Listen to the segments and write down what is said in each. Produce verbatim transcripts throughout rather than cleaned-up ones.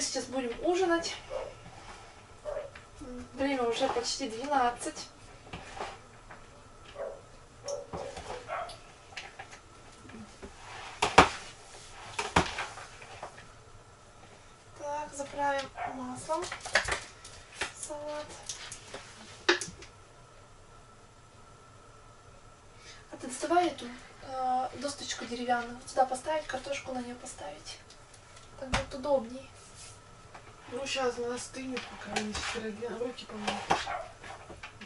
Мы сейчас будем ужинать. Время уже почти двенадцать. Так, заправим маслом салат. А ты доставай эту э, досточку деревянную. Вот сюда поставить, картошку на нее поставить. Так будет удобней. Ну, сейчас она остынет, пока не стирает. Руки помыть.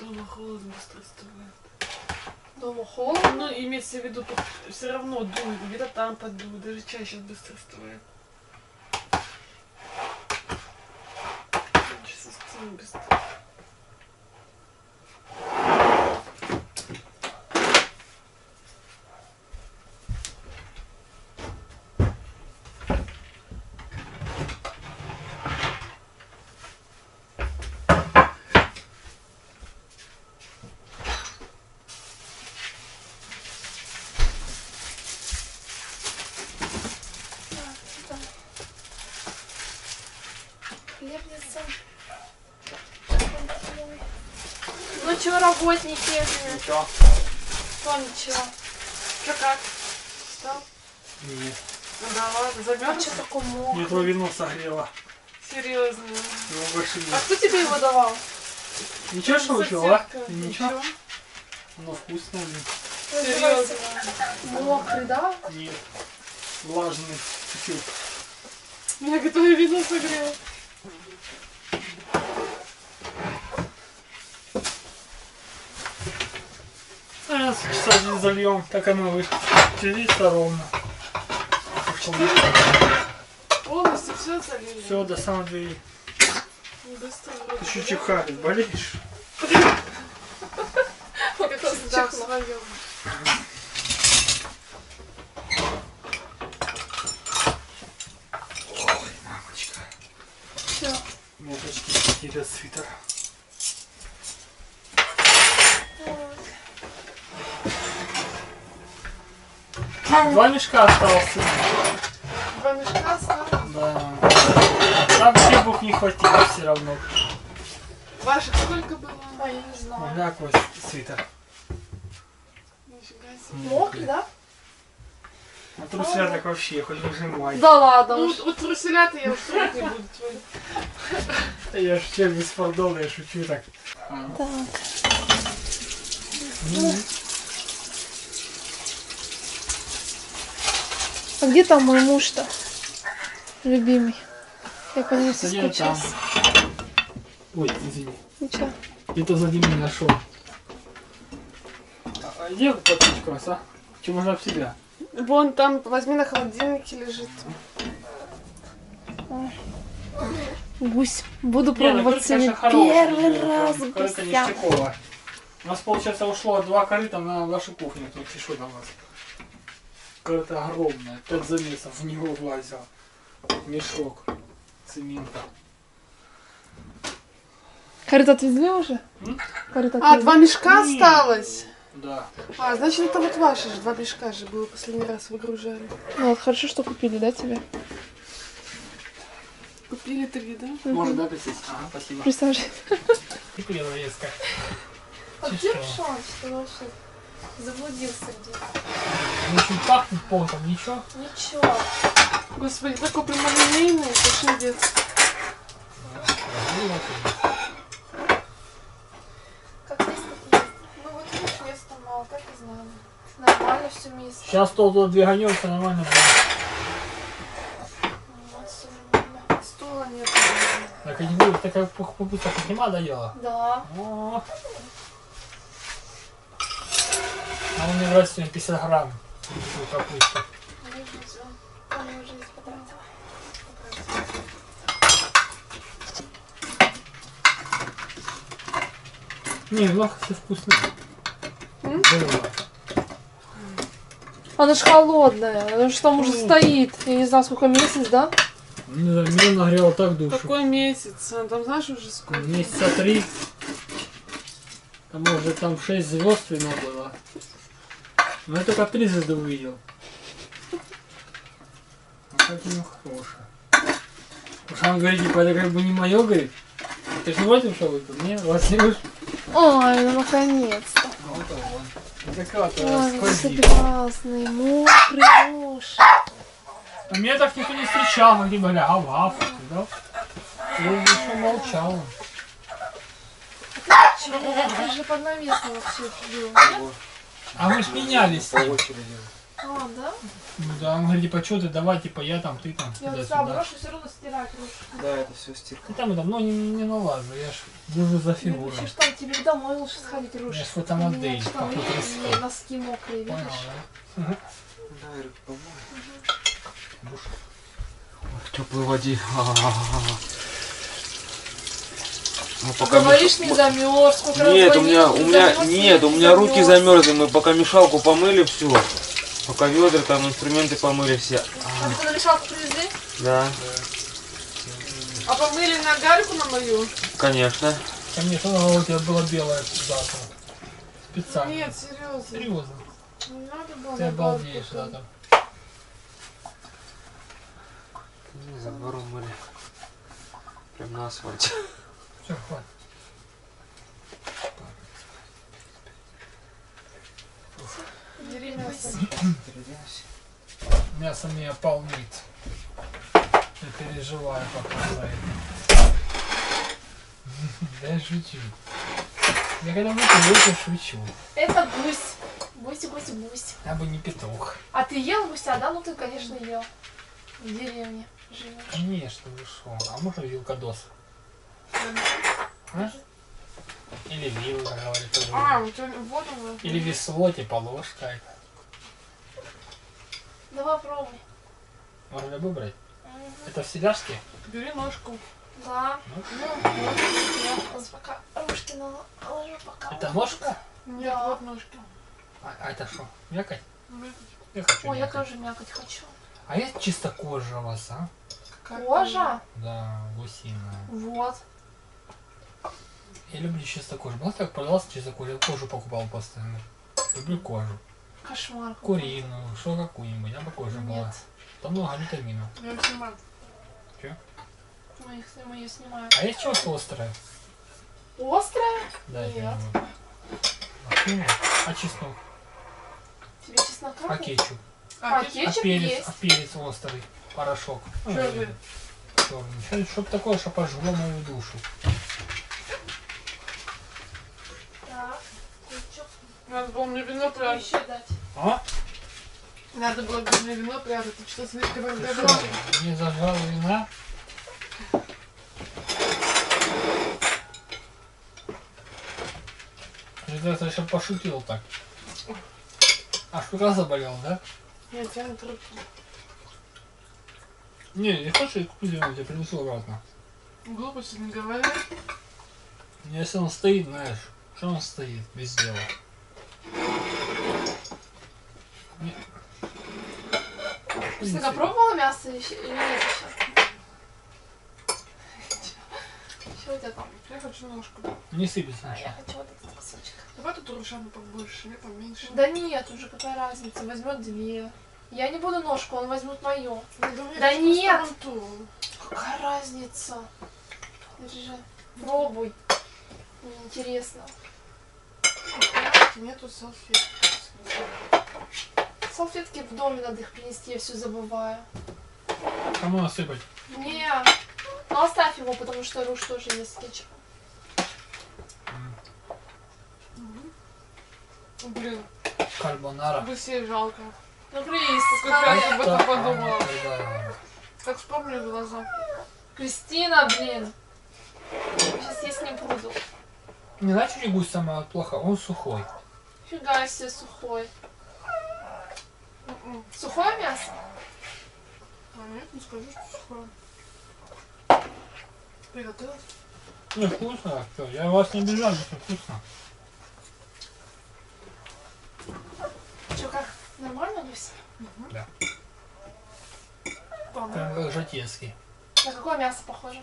Дома холодно быстро остывает. Дома холодно? Ну, имеется в виду, все равно дует. Где-то там поддует. Даже чай сейчас быстро остывает. Сейчас остынет быстро. Ну чё, работники? Ничего. Что ничего? Чё как? Встал? Нет. Ну да ладно, замёрз. А чё такое мокро? Я твое вино согрела. Серьезно? Ну, больше нет. А кто тебе его давал? Ничего, что учила, а? Ничего. Ничего. Оно вкусное. Серьезно? Мокрый, да? Нет. Влажный. Чуть-чуть. Я готовое вино согрела. Сейчас часа здесь зальем, так оно вышло. Телится ровно. Полностью все залили? Все, до самой двери. Ты что, чихаешь, болеешь? Ой, мамочка. Все. Мне почти не свитер. Два мешка осталось. Два мешка осталось? Да. Там хлебов не хватило все равно. Ваших сколько было? А, я не знаю. У меня какой свитер. Нифига себе. Мокрый, да? А труселя так вообще, хоть выжимай. Да ладно. Ну, у труселя-то я уж не буду твои. Я шучу, без фордола, я шучу так. Так. А где там мой муж-то, любимый? Я по нему соскучилась. Ой, извини. Ничего. Где-то сзади меня нашел. А где патричка у вас, а? Почему она в себя? Вон там, возьми, на холодильнике лежит. Ой. Гусь. Буду пробовать сегодня первый раз гуся. У нас, получается, ушло два корыта на вашу кухню. Тут пишу на вас. Какая-то огромная, пять замесов в него влазил. Мешок цемента. Корыто отвезли уже? М? Корыто отвезли. А, два мешка М -м -м. осталось? Да. А, значит, это вот ваши же, два мешка же было, последний раз выгружали. Ну, вот хорошо, что купили, да, тебе? Купили три, да? Можно, да, присесть? Ага, спасибо. Присаживайся. Прикольная резка. А где Рушан, что вообще? Заблудился где-то. Ну что, пахнет потом, ничего? Ничего. Господи, такой прямолинейный, точно детский. Как есть, как есть. Ну вот видишь, места мало, так и знали. Нормально все место. Сейчас стол двиганем, все нормально будет. Вот, все нормально. Стула нет. Так и не будет, такая попытка поднимать доела? Да. О -о -о. А он мне нравится сегодня пятьдесят грамм. Капусту. Не, лохосы вкусные. М? Она ж холодная, она же там уже стоит. Я не знаю, сколько месяц, да? Не знаю, меня нагрело так душу. Какой месяц? Она там, знаешь, уже сколько? Месяца три. Там уже там шесть звезд вино было. Но я только три звезды увидел. А как у него хорошая. Он говорит, типа, это как бы не мое, говорит. Ты же не против, что вы тут? Нет, вас не уж. Ой, ну наконец-то. Вот он, вот. Это как раз. Ой, прекрасный, мокрый, лошадь. А меня так никто не встречал, они говорили, а ваф, да? Я еще молчала. Чего? Ты же под навесом вообще делал, нет? А мы ж менялись с ним. А, да? Ну да, он говорит, типа, что ты, давай, типа, я там, ты там, я туда-сюда. Я брошу, все равно стирать. Да, это все стирка. Ты там давно не, не налажу, я ж держу за фигуру. Ты что, тебе домой лучше сходить, Руша. Я ж фотомодель. У меня носки мокрые, видишь? Понял, да? Угу. Да, руки помой. Угу. Душ. Ой, в теплой воде. Ну, пока говоришь, меш... не замерз, сколько нет, раз у меня, у меня, замерз, нет, не у меня замерз. Руки замерзли, мы пока мешалку помыли все, пока ведра там, инструменты помыли все. А, а ты на мешалку привезли? Да. А помыли на гальку на мою? Конечно. Конечно, у тебя была белая завтра. Специально. Нет, серьезно. Серьезно. Не надо было. Ты обалдеешь завтра. Не, за гору мыли. Прям на асфальте. Все, хватит. Бери мясо. Мясо меня полнит. Я переживаю пока за это. Да я шучу. Я когда выпью, шучу. Это гусь. Гусь, гусь, гусь. Я бы не петух. А ты ел гуся, да? Ну ты, конечно, ел. В деревне живешь. Конечно, вышел. А можно вилкадос? А? Или вилла, говорит. А, вот он. Или весло, типа ложка. Давай пробуй. Можно выбрать? Угу. Это в селяшке? Бери ножку. Да. Ножку? Ну, я пока ручки наложу, пока. Это ножка? Нет, да. Вот ножка. А, а это что? Мякоть? Мякоть. Я хочу. Ой, мякоть. Я тоже мякоть хочу. А есть чисто кожа у вас, а? Кожа? Да, гусиная. Вот. Я люблю чисто кожу. Была так продался чисто кожу. Я кожу покупал постоянно. Люблю кожу. Кошмар. Куриную, что какую-нибудь. Я бы кожа нет. Была. Там много витаминов. Я их снимаю. Че? Мы их снимаем, я снимаю. А есть чего-то острое? Острое? Да, нет. Я а чеснок? Тебе чеснок? А кетчуп? А, а кетчуп а перец, есть. А перец острый. Порошок. Черный. Черный. Что-то такое, что пожгло мою душу. Так, кетчуп. Надо было мне вино прятать. Еще дать. А? Надо было мне вино прятать. Ты что, слишком разобрал? Не зажал вина. Ты еще пошутил так. А шкура заболел, да? Нет, я на трубку. Не, не хочешь кузину, я принесу обратно. Глупости не говори. Если он стоит, знаешь, что он стоит без дела. Ты всегда пробовала мясо еще или нет сейчас? Что у тебя там? Я хочу ножку. Не сыпется ничего. А я хочу вот этот кусочек. Давай тут Рушану побольше, я там меньше. Да нет, уже какая разница, возьмет две. Я не буду ножку, он возьмет мою. Да, да нет! Какая разница? Держи. Пробуй. Мне интересно. Нету салфетки. Салфетки в доме надо их принести, я все забываю. Кому насыпать? Не. Ну оставь его, потому что Руш тоже ест кетчуп. Mm. Блин. Карбонара. Гусей жалко. Ну Кристина, как я об этом подумала. Как вспомню глаза. Кристина, блин. Сейчас есть не буду. Не знаю, что гусь самое плохо, он сухой. Фига себе сухой. У-у. Сухое мясо? А нет, не скажу, что сухое. Приготовилась? Не, вкусно, все. Я вас не обижаю, это вкусно. Че как? Нормально, Люся? Угу. Да. Прям как жатецкий. На какое мясо похоже?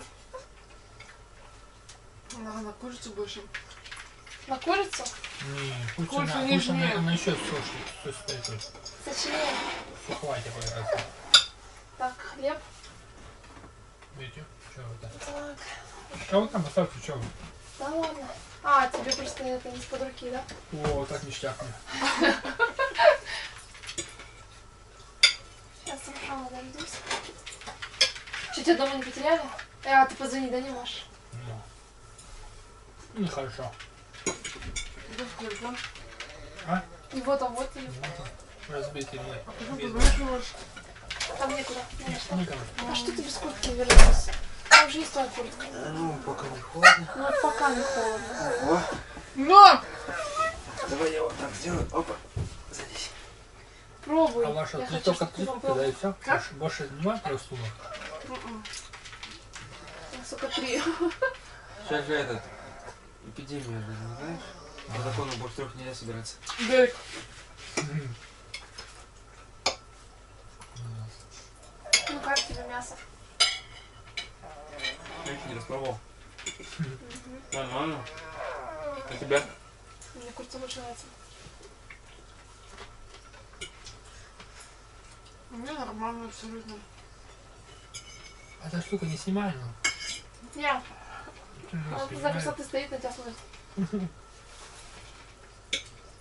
На, на курицу больше. На курицу? Не, курица, на, курица на, на еще суши. Сочинение. Сухватик. Так, хлеб. Идите, что вы там? Так. А вот там оставьте, что вы? Да ладно. А, тебе просто это из-под руки, да? О, так ништяк мне. Сейчас сам дождусь. Что, тебя дома не потеряли? А, ты позвони, да, не можешь? Ну. Ну, хорошо. А? И вот он, вот и вот. Разбитый мой. Там некуда. А что ты без куртки вернулась? Там же есть твоя куртка. Ну, пока не холодно. Ну, пока не холодно. Ого. Но! Давай я вот так сделаю. Опа. Садись. Пробуй. А ваша, ты только тридцать, да, и все? Как? Больше не можешь рассудок? Сука, три. Сейчас же этот... Эпидемия же, не знаешь? По закону больше трех нельзя собираться. Дерик. Ну как тебе мясо? Я еще не распробовал. Нормально. А тебя? Мне курица больше нравится. Мне нормально абсолютно. Эта штука не снимаема? Нет. Она за высоты стоит, на тебя смотрит.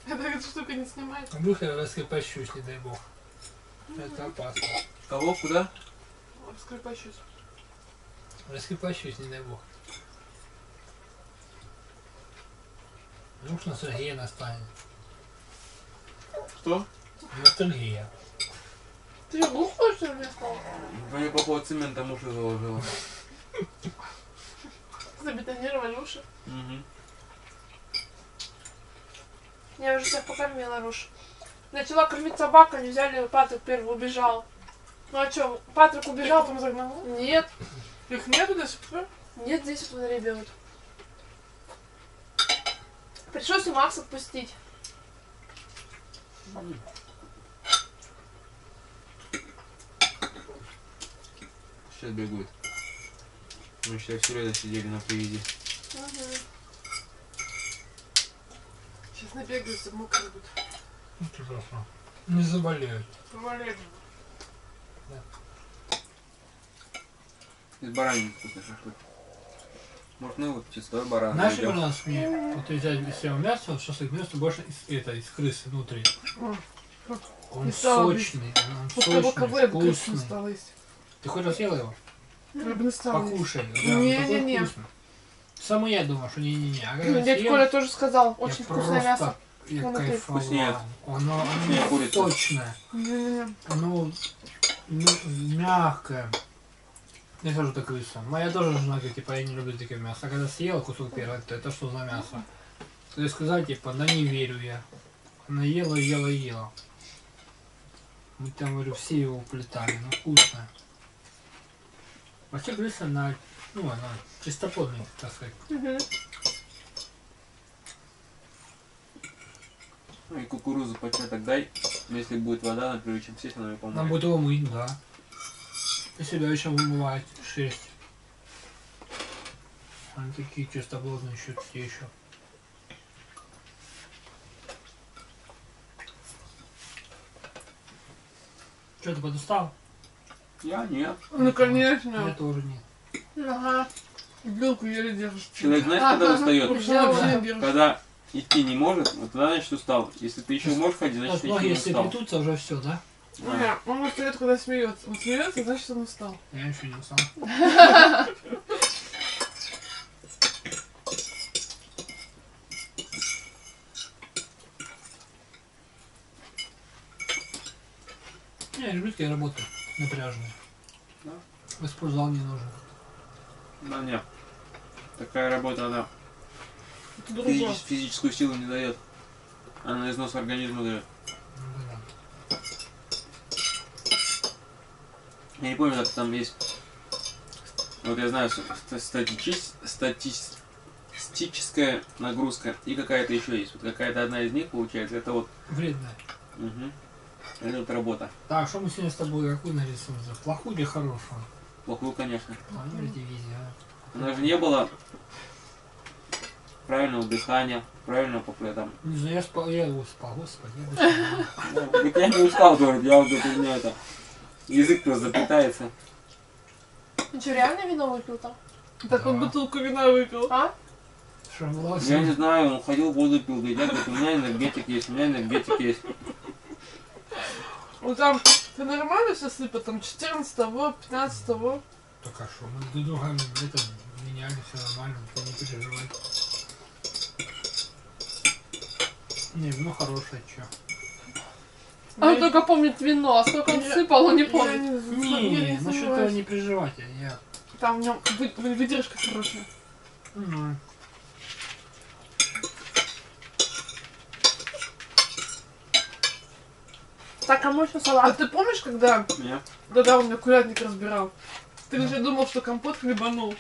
Эта штука не снимает. Вдруг я раскрепощусь, не дай бог. Это опасно. Кого? Куда? Раскрепощусь. Раскрепощусь, не дай бог. Вдруг ностальгия настанет. Что? Ностальгия. Ты глухой, что ли, мне стал? Мне по поводу цемента уши заложила. Забетонировали уши? Угу. Я уже тебя покормила, Руш. Начала кормить собаку, не взяли, Патрик первый убежал. Ну а что, Патрик убежал, там загнал? Нет. Их нету до сих пор? Нет, здесь вот на ребят. Пришлось у Макса отпустить. Mm. Сейчас бегут. Мы еще все время сидели на привиде. Угу. Сейчас набегаются, мокрые будут. Это ужасно. Не заболеют. Заболеют. Да. Из баранины вкусный шашлык. Можно вот чистой баран. Знаешь, у нас не... Вот взять из всего мяса, вот шашлык мясо больше из, это, из крысы внутри. Он и сочный, он сочный, вкусный. Ты хоть раз ела его? Покушай. Не-не-не. Сама я думала, что не-не-не. А ну, дядь Коля тоже сказал, очень вкусное мясо. Я он кайфовал. Оно, оно сочное. Оно мягкое. Я хожу так крыса. Моя тоже жена говорит, типа, я не люблю такое мясо. А когда съела кусок первый, то это что за мясо? То есть сказать, типа, да не верю я. Она ела, ела, ела. Мы там, говорю, все его уплетали, но вкусно. Вообще крыса, она, ну, она чистоплотная, так сказать. Угу. Ну и кукурузу початок дай. Если будет вода, например, чем сесть, она мне поможет. Нам будет его мыть, да. И себя еще вымывает шерсть. Они такие чистоплотные еще, те еще. Что, ты подустал? Я нет. Ну конечно. Я тоже нет. Ага. Белку еле держишь. Человек, знаешь, а, когда устает? Когда идти не может, вот тогда, значит, устал. Если ты еще то можешь ходить, значит, ты еще не устал. Если плетутся, уже все, да? Да. Он может лет, когда смеется. Он смеется, значит, он устал. Я еще не устал. Я люблю, когда я работаю напряженной. Да? В спортзал не нужен. Да нет. Такая работа, она физич, физическую силу не дает. Она износ организма дает. Я не помню, как там есть. Вот я знаю, статичес... статистическая нагрузка и какая-то еще есть. Вот какая-то одна из них получается. Это вот вредная. Угу. Это вот работа. Так, что мы сегодня с тобой какую нарисуем? Плохую или хорошую? Плохую, конечно. Номер дивизия. У нас же не было правильного дыхания, правильного поплета. Не знаю, я спал, я устал, господи. Я не устал, говорит, я уже не это. Язык просто заплетается. Ты что, реально вино выпил-то? Так он бутылку вина выпил. А? Я не знаю, он ходил, воду пил, да, говорит, у меня энергетик есть, у меня энергетик есть. Ну там, ты нормально все сыпал, там четырнадцатого, пятнадцатого. Так а что, мы друг друга меняли, все нормально, никто не переживает. Не, вино хорошее, че. Он я... только помнит вино, а сколько он я... сыпал, он не помнит. Не, не, не, насчет этого не переживайте, я... Там в нем вы... выдержка хорошая. Угу. Так, а мощный салат. А ты помнишь, когда... Нет. Да-да, он мне курятник разбирал. Ты да. Же думал, что компот хлебанул.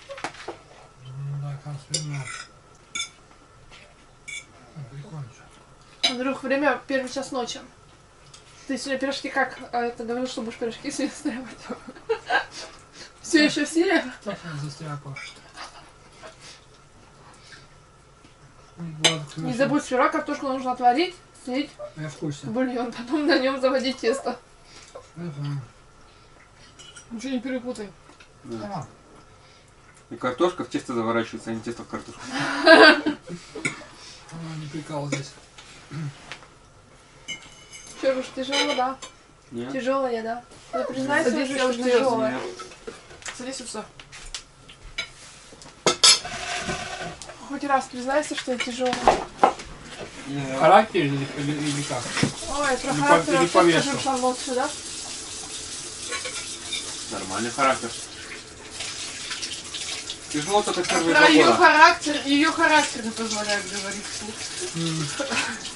Да, консерванул. Андрюх, время первый час ночи. Ты сегодня пирожки как? А, это говорил, что будешь пирожки сегодня стряпать. Все еще в силе? Не забудь сыра, картошку нужно отварить, слить бульон, потом на нем заводить тесто. Ничего не перепутай. И картошка в тесто заворачивается, а не тесто в картошку. Не прикал здесь. Че, Руш, тяжело, да? Нет. Тяжелая, да? Ты признайся, что я уже тяжелая. Садись, Руша. Хоть раз признайся, что я тяжелая. Характер или, или, или как? Ой, про или характер по, вообще скажи, Руша, молча, да? Нормальный характер. Тяжело только первые два года. Ее характер, ее характер не позволяет говорить вслух. Mm.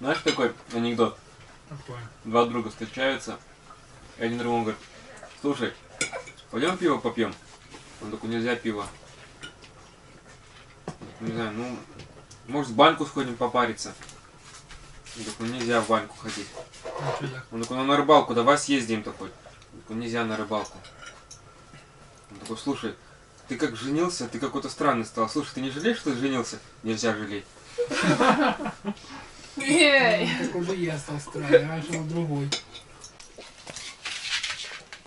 Знаешь, такой анекдот? Какой? Два друга встречаются, и один другому говорит: слушай, пойдем пиво попьем? Он такой: нельзя пиво. Не знаю, ну, может в баньку сходим попариться? Он такой: нельзя в баньку ходить. Он такой: ну на рыбалку давай съездим такой. Он такой: нельзя на рыбалку. Он такой: слушай, ты как женился, ты какой-то странный стал. Слушай, ты не жалеешь, что ты женился? Нельзя жалеть. Такой же я стал странный, раньше он другой.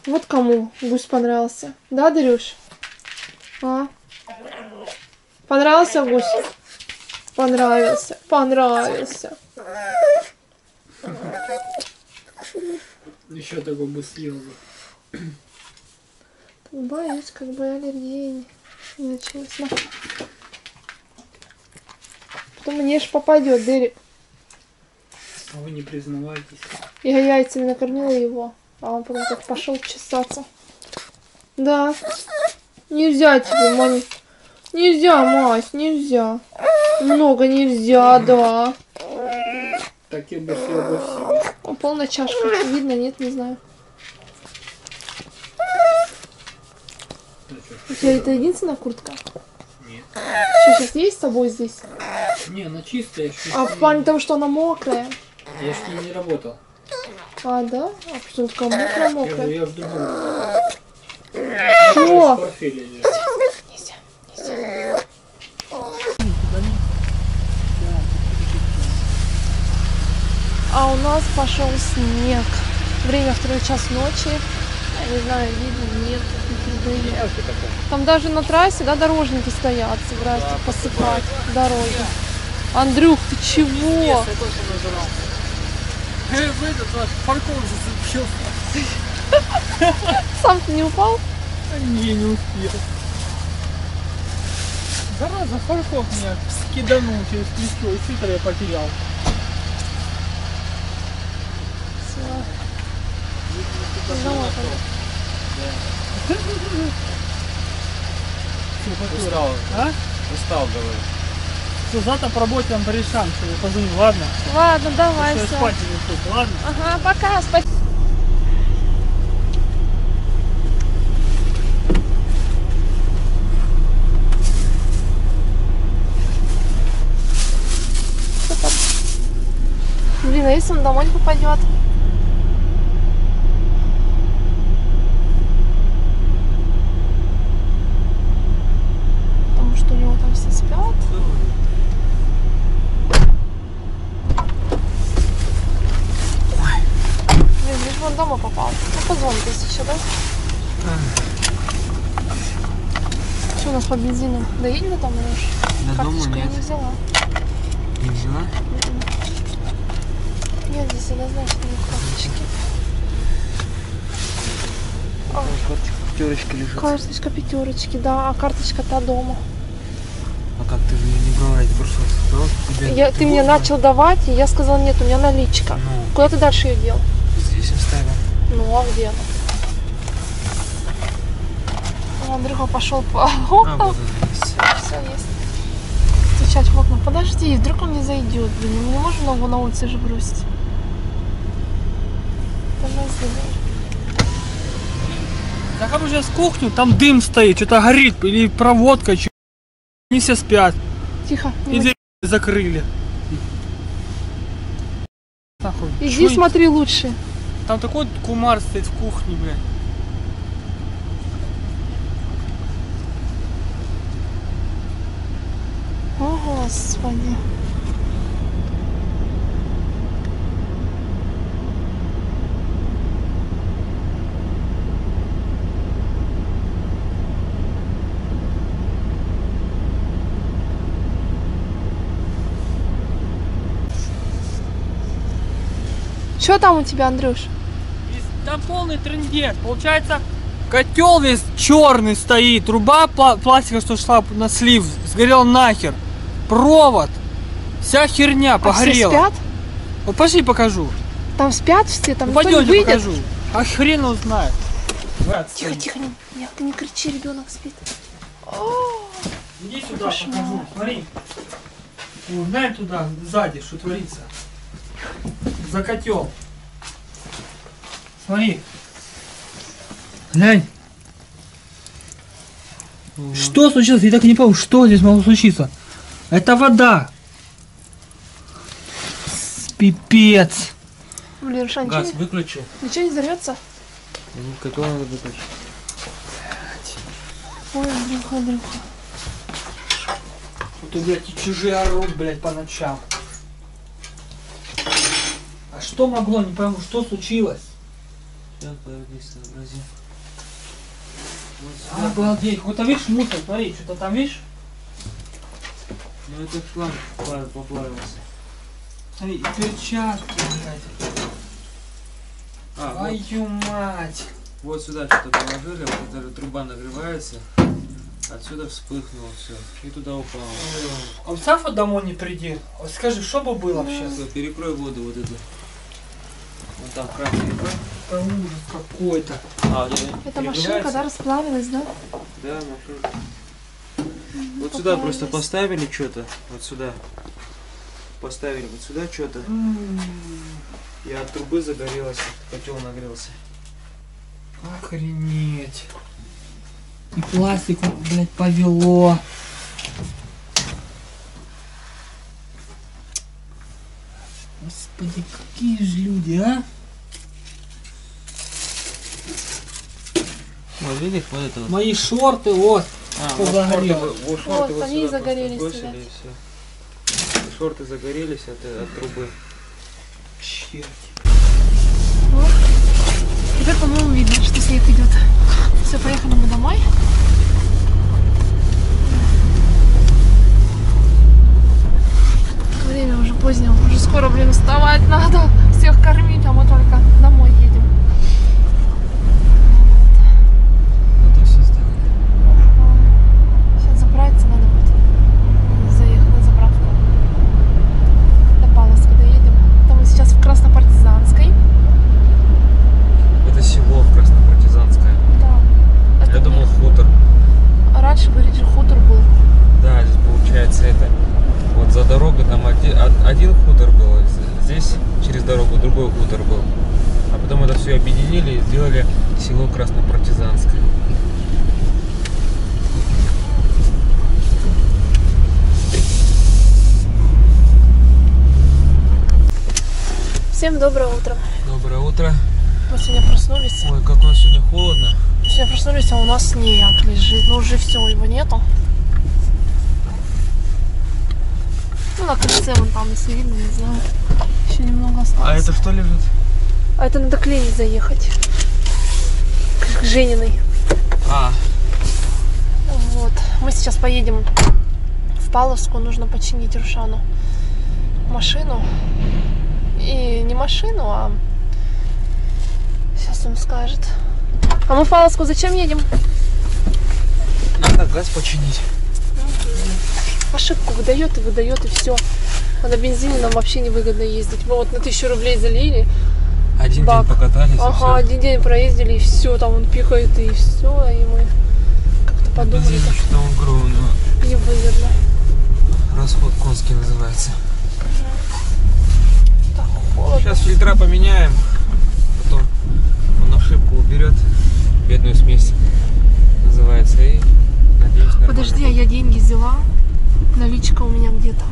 Вот кому гусь понравился. Да, Дарюш? А? Понравился гусь? Понравился, понравился. Еще такой бы съел бы. Боюсь, как бы аллергия не началась. Потом мне ж попадет, Дерик. Вы не признавайтесь. Я яйцами накормила его, а он потом так пошел чесаться. Да. Нельзя тебе, мам. Нельзя, мать, нельзя. Много нельзя, да. Так я бы съел бы все. Полная чашка. Видно, нет, не знаю. У тебя это единственная куртка? Нет. Что, сейчас есть с тобой здесь? Не, она чистая. А в плане того, что она мокрая? Я ж не работал. А, да? А что, тут мокрая, мокрая? Я, я в другом. Чего? Нельзя, нельзя. А у нас пошел снег. Время второй час ночи. Я не знаю, видно, нет. Нет. Там даже на трассе, да, дорожники стоят, собираются да, посыпать дороги. Андрюх, ты чего? Сам ты не упал? Не, не успел. Зараза, парков меня скиданул через плечо, и свитер я потерял. Все. Устал, а? Устал, говорю. Все, завтра по работе вам порешаем, что я позвоню, ладно? Ладно, давай, все. Спать не тут, ладно? Ага, пока, спать. Блин, а если он домой не попадет? Потому что у него там все спят. из дома попал. Ну, позвонитесь еще, да? А. Что у нас по бензину? Доедем до дома, Леш? До дома нет. Я не взяла. Не взяла? Нет, нет, здесь однозначно не карточки. А, карточка пятерочки лежит. Карточка пятерочки, да. А карточка-то дома. А как ты же не брала эти брусовые? Ты мне начал давать, и я сказала, нет, у меня наличка. Ну, куда ты дальше ее дел? Здесь оставил. Ну, а где? Андрюха пошел по окнам. Все есть. Стучать в окна. Подожди, вдруг он не зайдет. Блин, мы не можем его на улице же бросить. Давай сделай. Да как же я с кухню, там дым стоит, что-то горит, или проводка, что. Они все спят. Тихо. И дверь закрыли. Нахуй. Иди смотри лучше. Там такой кумар стоит в кухне, блядь. О, Господи. Что там у тебя, Андрюш? Там полный трындец. Получается, котел весь черный стоит. Труба пластика, что шла на слив, сгорел нахер. Провод. Вся херня погорела. А все спят? Вот пошли покажу. Там спят все? Там ну, пойдем, я покажу. А хрен он знает. Тихо, тихо. Не, не кричи, ребенок спит. Иди сюда, покажу. Смотри. Узнай туда, сзади, что творится. За котел. Смотри. Глянь. Угу. Что случилось? Я так и не помню, что здесь могло случиться. Это вода. Пипец. Блин, Рушан, газ ничего... выключил. Ничего не взорвется? Ну, котел надо выключить. Ой, Андрюха, Андрюха. Вот, блядь, и чужие орут, блядь, по ночам. А что могло? Не пойму, что случилось? Сейчас, подожди, сообрази. Вот обалдеть, какой-то, видишь, мусор, смотри, что-то там, видишь? Ну это шланг поплавился. Смотри, и перчатки, блядь. А, твою вот. Мать! Вот сюда что-то положили, вот эта труба нагревается. Отсюда вспыхнуло все. И туда упало. Он сам вот домой не приди. Вот скажи, что бы было вообще? Перекрой воду вот эту. Вот так, красивенько. Это ужас какой-то. А, это машинка, да, расплавилась, да? Да, машинка. Ну, вот сюда просто поставили что-то. Вот сюда. Поставили вот сюда что-то. И от трубы загорелось. Котел нагрелся. Охренеть. И пластик, блядь, повело. Господи, какие же люди, а? Вот, видишь, вот это вот. Мои шорты, вот. А, что вот загорело. Шорты, вот, шорты вот, вот они загорелись. Бросили, все. Шорты загорелись от, от трубы. Черт. Вот. Теперь, по-моему, видно, что снег идет. Все, поехали мы домой. Время уже позднее, уже скоро, блин, вставать надо, всех кормить, а мы только домой едем. Вот. Это все сделали. Сейчас заправиться надо будет. Заехал на заправку. До Павловска доедем. Там мы сейчас в Краснопартизанской. Это село в Краснопартизанское. Я думал, хутор. Раньше, говорите, хутор был. Да, здесь получается это. Вот за дорогой там один, один хутор был, здесь через дорогу другой хутор был. А потом это все объединили и сделали село Краснопартизанское. Всем доброе утро. Доброе утро. Мы сегодня проснулись. Ой, как у нас сегодня холодно. Сегодня проснулись, а у нас снег лежит. Ну уже все, его нету. Ну на крыльце вон там, если видно, не знаю. Еще немного осталось. А это что лежит? А это надо к Лене заехать. К Жениной. А. Вот. Мы сейчас поедем в Павловску. Нужно починить Рушану машину. И не машину, а... Сейчас он скажет. А мы в Павловску зачем едем? Надо газ починить. Угу. Ошибку выдает и выдает, и все. А на бензине нам вообще невыгодно ездить. Мы вот на тысячу рублей залили. Один бак. День покатались. Ага, один день проездили, и все, там он пикает, и все. И мы как-то подумали. Что-то огромного. Невыгодно. Расход конский называется. Угу. Сейчас фильтра поменяем. Потом он ошибку уберет. Бедную смесь называется. И, надеюсь, нормально. Подожди, а я деньги взяла. Наличка у меня где-то.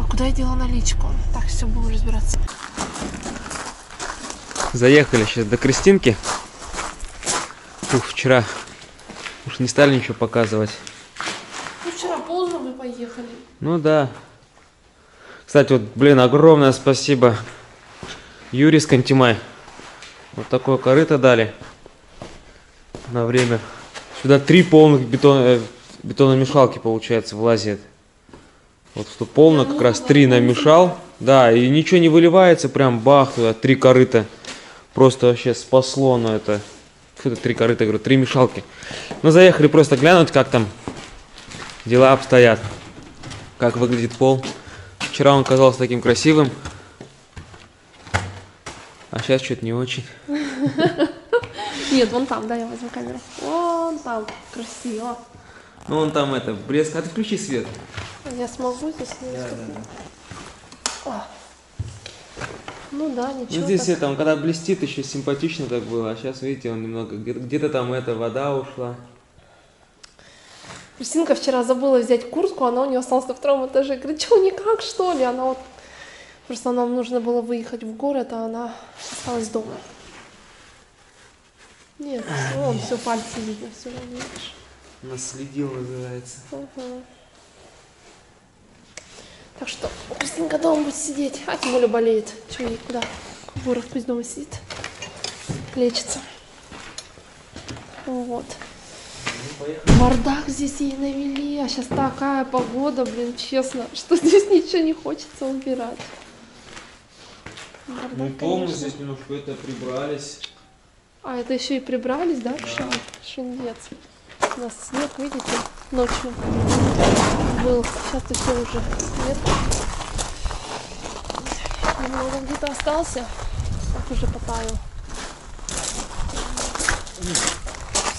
А куда я дела наличку? Так, все, будем разбираться. Заехали сейчас до Кристинки. Ух, вчера уж не стали ничего показывать. Ну, вчера поздно мы поехали. Ну да. Кстати, вот, блин, огромное спасибо Юре Скантимай. Вот такое корыто дали на время. Сюда три полных бетон... бетономешалки, получается, влазит. Вот что полно, как раз три намешал. Да, и ничего не выливается, прям бах, туда три корыта. Просто вообще спасло, но это... Что-то три корыта, говорю, три мешалки. Ну, заехали просто глянуть, как там дела обстоят. Как выглядит пол. Вчера он казался таким красивым. А сейчас что-то не очень. Нет, вон там, да, я возьму камеру. Вон там, красиво. Ну, вон там это, блеск. А ты включи свет. Я смогу здесь? Да, да, да. Ну да, ничего. Ну, здесь так... это, он, когда блестит, еще симпатично так было, а сейчас, видите, он немного, где-то там эта вода ушла. Кристинка вчера забыла взять куртку, она у нее осталась на втором этаже. Говорит, что, никак, что ли? Она вот, просто нам нужно было выехать в город, а она осталась дома. Нет, а, вон, нет. Все, пальцы видно, все, видишь. Наследил, называется. Угу. Так что, Кристинка дома будет сидеть, а тем более болеет. Чего ей куда? Буров пусть дома сидит, лечится. Вот. Ну, бардак здесь ей навели, а сейчас такая погода, блин, честно, что здесь ничего не хочется убирать. Бардак, мы полностью здесь немножко это прибрались. А, это еще и прибрались, да, Кша? Да. Шиндец. У нас снег, видите, ночью был. Сейчас еще уже нет. Немного где-то остался, так уже потаял.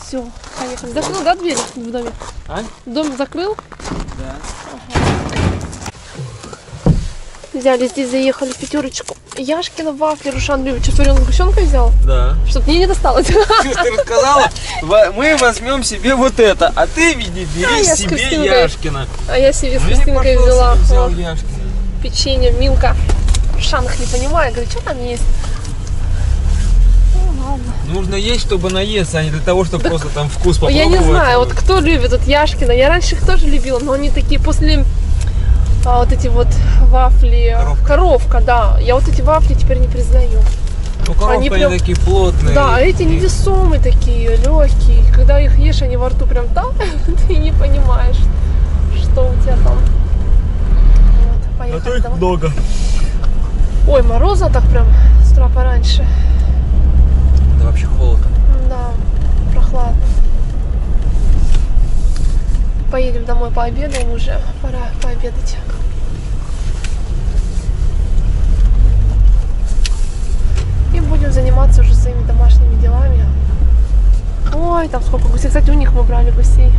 Все, поехали. Закрыл, да, дверь в доме? А? Дом закрыл? Да. Ага. Взяли здесь, заехали пятерочку. Яшкина, вафли, Рушан любит. Что, вареную сгущенку взял? Да. Чтоб мне не досталось. Что ты рассказала? Мы возьмем себе вот это, а ты, видишь, бери а себе Яшкина. А я себе с Кристинкой взяла. Вот. Печенье, Милка. Рушан их не понимает, говорит, что там есть? Ну, ладно. Нужно есть, чтобы наесться, а не для того, чтобы так просто там вкус попробовать. Я не знаю, вот кто любит вот Яшкина. Я раньше их тоже любила, но они такие после... А вот эти вот вафли... Коровка. Коровка, да. Я вот эти вафли теперь не признаю. Ну, коровка, они прям... такие плотные. Да, и... эти невесомые такие, легкие. Когда их ешь, они во рту прям там, ты не понимаешь, что у тебя там. Вот, поехали. А то их много. Ой, морозно так прям с утра пораньше. Да вообще холодно. Да, прохладно. Поедем домой, пообедаем уже. Пора пообедать. И будем заниматься уже своими домашними делами. Ой, там сколько гусей. Кстати, у них мы брали гусей.